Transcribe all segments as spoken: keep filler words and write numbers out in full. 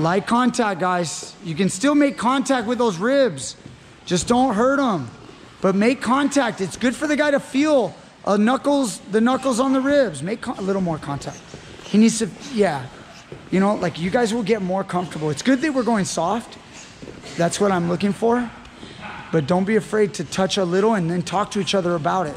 Light contact, guys. You can still make contact with those ribs. Just don't hurt them. But make contact. It's good for the guy to feel a knuckles, the knuckles on the ribs. Make a little more contact. He needs to, yeah. You know, like you guys will get more comfortable. It's good that we're going soft. That's what I'm looking for. But don't be afraid to touch a little and then talk to each other about it.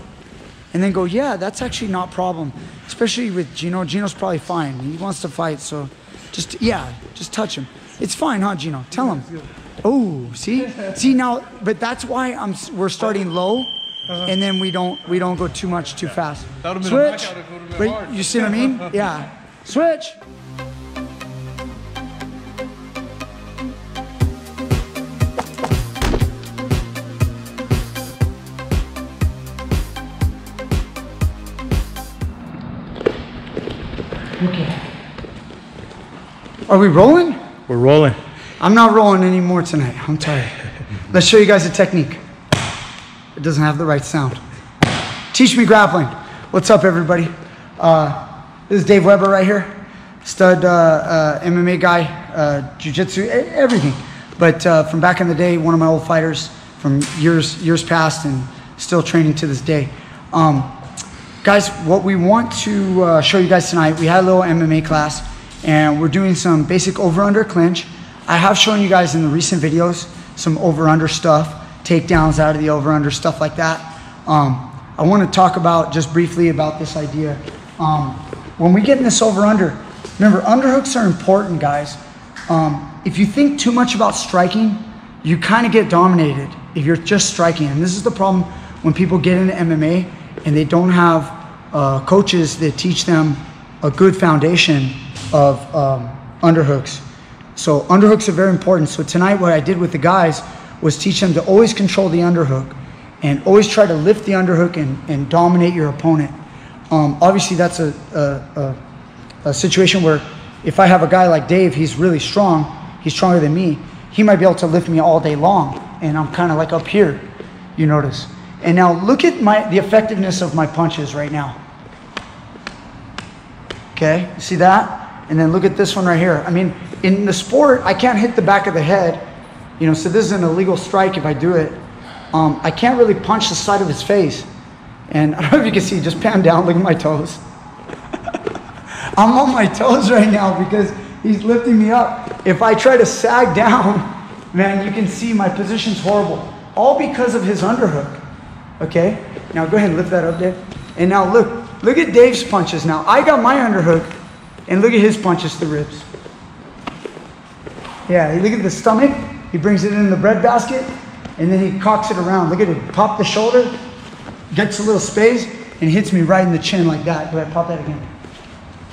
And then go, yeah, that's actually not a problem. Especially with Gino. Gino's probably fine. He wants to fight, so just, yeah, just touch him. It's fine, huh, Gino? Tell him. Oh, see? See now, but that's why I'm, we're starting low. Uh-huh. And then we don't we don't go too much too fast. That would have been Switch. A knockout, but hard. You see what I mean? Yeah. Switch. Okay. Are we rolling? We're rolling. I'm not rolling anymore tonight. I'm tired. Let's show you guys a technique. It doesn't have the right sound. Teach Me Grappling. What's up, everybody? Uh, this is Dave Weber right here. Stud uh, uh, M M A guy, uh, jiu-jitsu, everything. But uh, from back in the day, one of my old fighters from years, years past and still training to this day. Um, guys, what we want to uh, show you guys tonight, we had a little M M A class and we're doing some basic over-under clinch. I have shown you guys in the recent videos some over-under stuff. Takedowns out of the over-under, stuff like that. Um, I want to talk about, just briefly, about this idea. Um, when we get in this over-under, remember, underhooks are important, guys. Um, if you think too much about striking, you kind of get dominated if you're just striking. And this is the problem when people get into M M A and they don't have uh, coaches that teach them a good foundation of um, underhooks. So underhooks are very important. So tonight what I did with the guys was teach them to always control the underhook and always try to lift the underhook and, and dominate your opponent. Um, obviously, that's a, a, a, a situation where if I have a guy like Dave, he's really strong, he's stronger than me, he might be able to lift me all day long, and I'm kind of like up here, you notice. And now look at my the effectiveness of my punches right now. Okay, you see that? And then look at this one right here. I mean, in the sport, I can't hit the back of the head. You know, so this is an illegal strike if I do it. Um, I can't really punch the side of his face. And I don't know if you can see, just pan down, look at my toes. I'm on my toes right now because he's lifting me up. If I try to sag down, man, you can see my position's horrible. All because of his underhook, okay? Now go ahead and lift that up, Dave. And now look, look at Dave's punches now. I got my underhook, and look at his punches to ribs. Yeah, look at the stomach. He brings it in the bread basket, and then he cocks it around. Look at it, pop the shoulder, gets a little space, and hits me right in the chin like that. Go ahead, pop that again.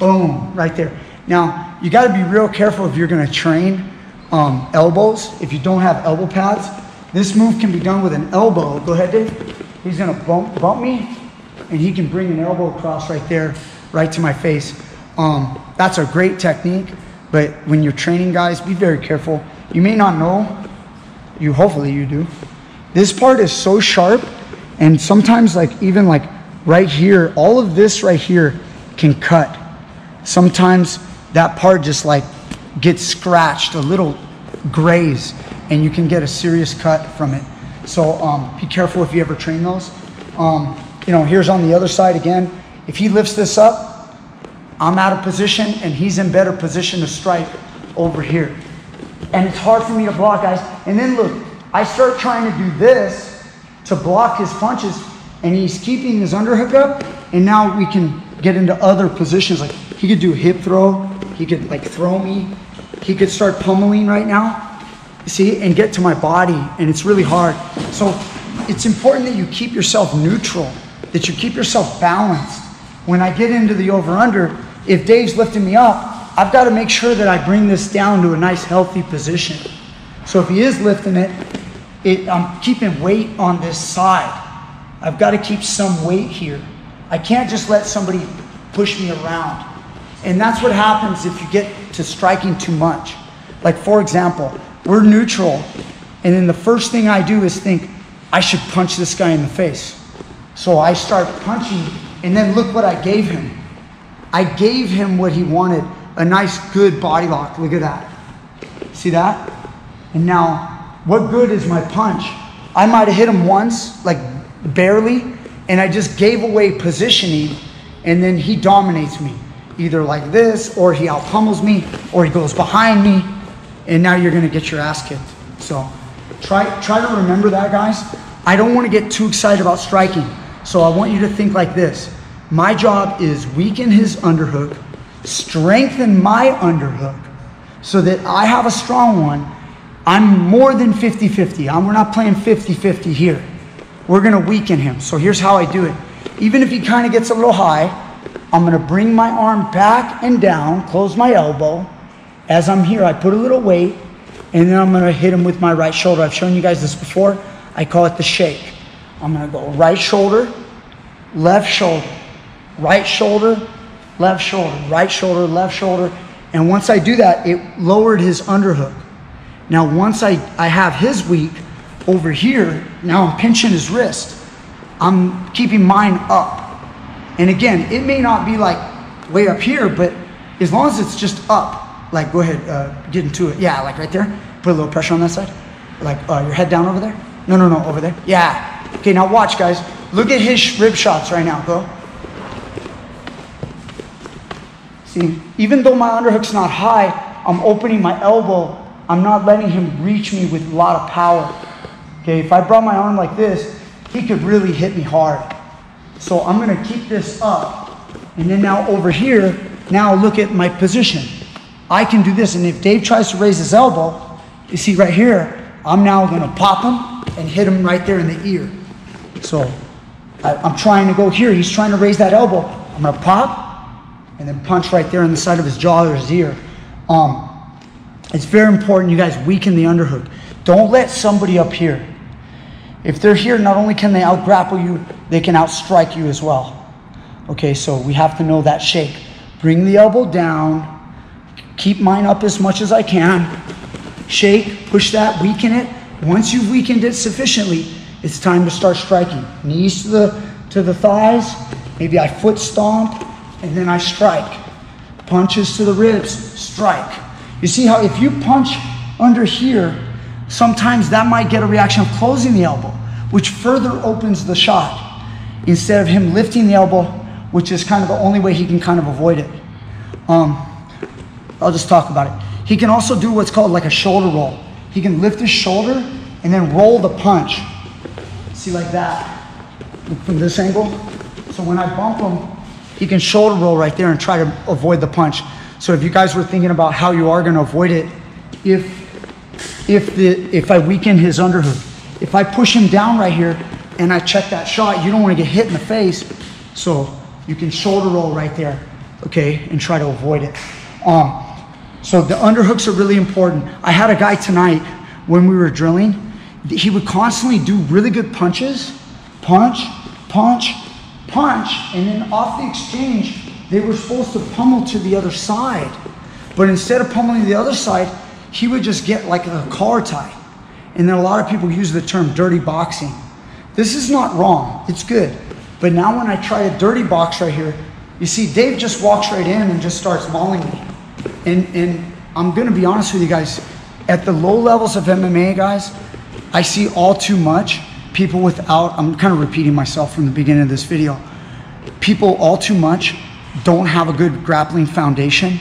Boom, right there. Now, you gotta be real careful if you're gonna train um, elbows, if you don't have elbow pads. This move can be done with an elbow. Go ahead, Dave. He's gonna bump, bump me, and he can bring an elbow across right there, right to my face. Um, that's a great technique, but when you're training, guys, be very careful. You may not know, you hopefully you do. This part is so sharp, and sometimes like even like right here, all of this right here can cut. Sometimes that part just like gets scratched, a little graze, and you can get a serious cut from it. So um, be careful if you ever train those. Um, you know, here's on the other side again. If he lifts this up, I'm out of position, and he's in better position to strike over here. And it's hard for me to block, guys. And then look, I start trying to do this to block his punches, and he's keeping his underhook up, and now we can get into other positions. Like he could do hip throw, he could like throw me, he could start pummeling right now, see, and get to my body, and it's really hard. So it's important that you keep yourself neutral, that you keep yourself balanced. When I get into the over-under, if Dave's lifting me up, I've got to make sure that I bring this down to a nice healthy position. So if he is lifting it, it I'm keeping weight on this side. I've got to keep some weight here. I can't just let somebody push me around. And that's what happens if you get to striking too much. Like for example, we're neutral, and then the first thing I do is think, I should punch this guy in the face. So I start punching, and then look what I gave him. I gave him what he wanted. A nice, good body lock. Look at that. See that? And now, what good is my punch? I might have hit him once, like barely, and I just gave away positioning, and then he dominates me. Either like this, or he out-pummels me, or he goes behind me, and now you're gonna get your ass kicked. So try, try to remember that, guys. I don't wanna get too excited about striking, so I want you to think like this. My job is weaken his underhook, strengthen my underhook, so that I have a strong one. I'm more than fifty fifty. I'm, we're not playing fifty fifty here. We're gonna weaken him. So here's how I do it. Even if he kinda gets a little high, I'm gonna bring my arm back and down, close my elbow. As I'm here, I put a little weight, and then I'm gonna hit him with my right shoulder. I've shown you guys this before. I call it the shake. I'm gonna go right shoulder, left shoulder, right shoulder, left shoulder, right shoulder, left shoulder. And once I do that, it lowered his underhook. Now once I, I have his weak over here, now I'm pinching his wrist. I'm keeping mine up. And again, it may not be like way up here, but as long as it's just up, like go ahead, uh, get into it. Yeah, like right there. Put a little pressure on that side. Like uh, your head down over there. No, no, no, over there. Yeah. Okay, now watch, guys. Look at his rib shots right now, go. See, even though my underhook's not high, I'm opening my elbow. I'm not letting him reach me with a lot of power. Okay, if I brought my arm like this, he could really hit me hard. So I'm gonna keep this up. And then now over here, now look at my position. I can do this, and if Dave tries to raise his elbow, you see right here, I'm now gonna pop him and hit him right there in the ear. So I, I'm trying to go here. He's trying to raise that elbow. I'm gonna pop and then punch right there in the side of his jaw or his ear. Um, It's very important you guys weaken the underhook. Don't let somebody up here. If they're here, not only can they out-grapple you, they can out-strike you as well. Okay, so we have to know that shake. Bring the elbow down. Keep mine up as much as I can. Shake, push that, weaken it. Once you've weakened it sufficiently, it's time to start striking. Knees to the, to the thighs. Maybe I foot stomp, and then I strike. Punches to the ribs, strike. You see how if you punch under here, sometimes that might get a reaction of closing the elbow, which further opens the shot, instead of him lifting the elbow, which is kind of the only way he can kind of avoid it. Um, I'll just talk about it. He can also do what's called like a shoulder roll. He can lift his shoulder and then roll the punch. See, like that, from this angle. So when I bump him, he can shoulder roll right there and try to avoid the punch. So if you guys were thinking about how you are gonna avoid it, if, if, the, if I weaken his underhook, if I push him down right here and I check that shot, you don't wanna get hit in the face, so you can shoulder roll right there, okay, and try to avoid it. Um, so the underhooks are really important. I had a guy tonight when we were drilling, he would constantly do really good punches, punch, punch, punch, and then off the exchange, they were supposed to pummel to the other side. But instead of pummeling the other side, he would just get like a collar tie. And then a lot of people use the term dirty boxing. This is not wrong, it's good. But now when I try a dirty box right here, you see Dave just walks right in and just starts mauling me. And, and I'm gonna be honest with you guys, at the low levels of M M A, guys, I see all too much people without, I'm kind of repeating myself from the beginning of this video, people all too much don't have a good grappling foundation,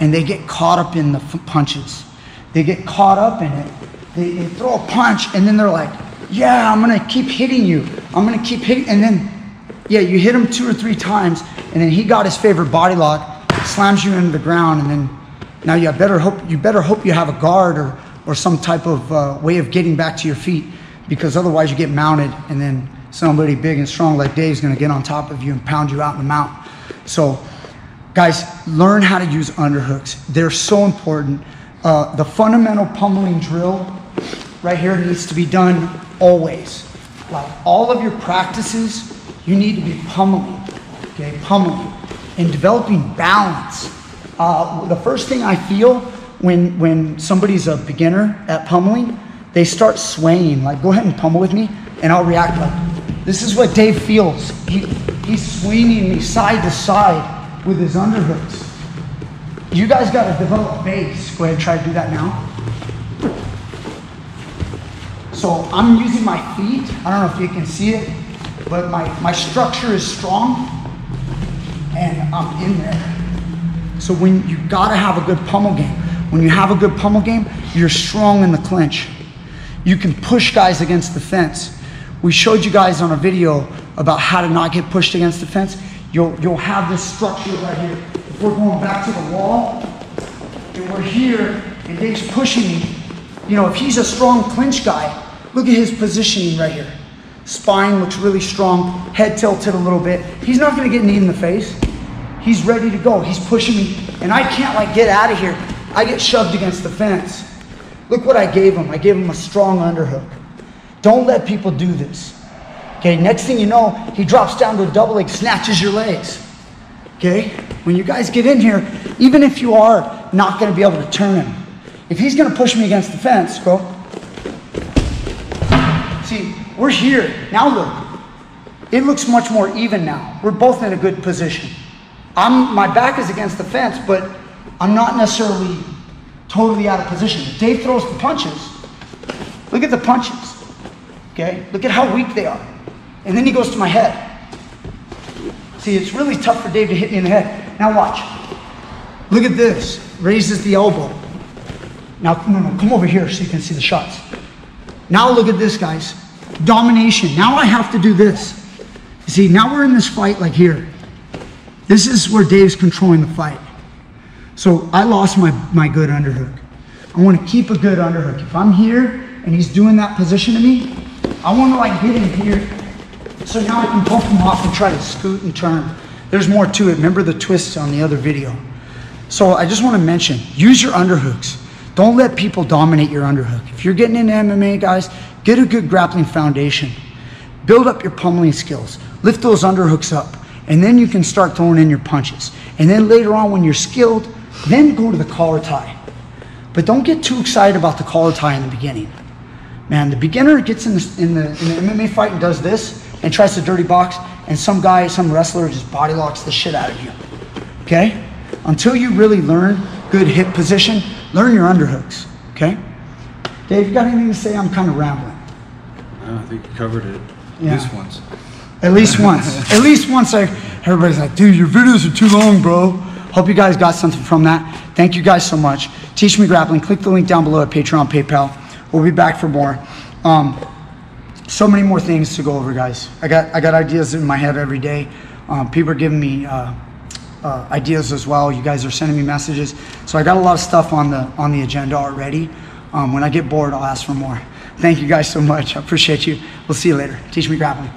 and they get caught up in the punches. They get caught up in it. They, they throw a punch, and then they're like, yeah, I'm gonna keep hitting you. I'm gonna keep hitting, and then, yeah, you hit him two or three times, and then he got his favorite body lock, slams you into the ground, and then now you better hope you better hope you have a guard or, or some type of uh, way of getting back to your feet, because otherwise you get mounted, and then somebody big and strong like Dave's gonna get on top of you and pound you out in the mount. So, guys, learn how to use underhooks. They're so important. Uh, the fundamental pummeling drill right here needs to be done always. Like all of your practices, you need to be pummeling, okay? Pummeling and developing balance. Uh, the first thing I feel when, when somebody's a beginner at pummeling, they start swaying. Like, go ahead and pummel with me, and I'll react like, this is what Dave feels. He, He's swinging me side to side with his underhooks. You guys got to develop base. Go ahead and try to do that now. So I'm using my feet. I don't know if you can see it, but my, my structure is strong and I'm in there. So when you got to have a good pummel game. When you have a good pummel game, you're strong in the clinch. You can push guys against the fence. We showed you guys on a video about how to not get pushed against the fence. You'll, you'll have this structure right here. If we're going back to the wall, and we're here, and Dave's pushing me, you know, if he's a strong clinch guy, look at his positioning right here. Spine looks really strong, head tilted a little bit. He's not gonna get kneed in the face. He's ready to go, he's pushing me, and I can't like get out of here. I get shoved against the fence. Look what I gave him, I gave him a strong underhook. Don't let people do this. Okay, next thing you know, he drops down to a double leg, snatches your legs. Okay, when you guys get in here, even if you are not gonna be able to turn him, if he's gonna push me against the fence, go. See, we're here, now look. It looks much more even now. We're both in a good position. I'm, my back is against the fence, but I'm not necessarily totally out of position. Dave throws the punches. Look at the punches, okay? Look at how weak they are. And then he goes to my head. See, it's really tough for Dave to hit me in the head. Now watch. Look at this. Raises the elbow. Now, no, no, come over here so you can see the shots. Now look at this, guys. Domination. Now I have to do this. See, now we're in this fight like here. This is where Dave's controlling the fight. So I lost my, my good underhook. I want to keep a good underhook. If I'm here and he's doing that position to me, I want to like get in here. So now I can bump them off and try to scoot and turn. There's more to it. Remember the twists on the other video. So I just want to mention, use your underhooks. Don't let people dominate your underhook. If you're getting into M M A, guys, get a good grappling foundation. Build up your pummeling skills. Lift those underhooks up. And then you can start throwing in your punches. And then later on when you're skilled, then go to the collar tie. But don't get too excited about the collar tie in the beginning. Man, the beginner gets in the, in the, in the M M A fight and does this, and tries to dirty box, and some guy, some wrestler just body locks the shit out of you, okay? Until you really learn good hip position, learn your underhooks, okay? Dave, you got anything to say? I'm kind of rambling. No, I think you covered it, yeah. At least once. At least once, at least once. I, everybody's like, dude, your videos are too long, bro. Hope you guys got something from that. Thank you guys so much. Teach Me Grappling, click the link down below at Patreon, PayPal. We'll be back for more. Um, So many more things to go over, guys. I got I got ideas in my head every day. Um, people are giving me uh, uh, ideas as well. You guys are sending me messages, so I got a lot of stuff on the on the agenda already. Um, when I get bored, I'll ask for more. Thank you guys so much. I appreciate you. We'll see you later. Teach Me Grappling.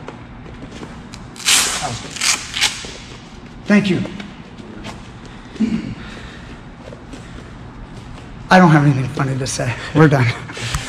That was good. Thank you. I don't have anything funny to say. We're done.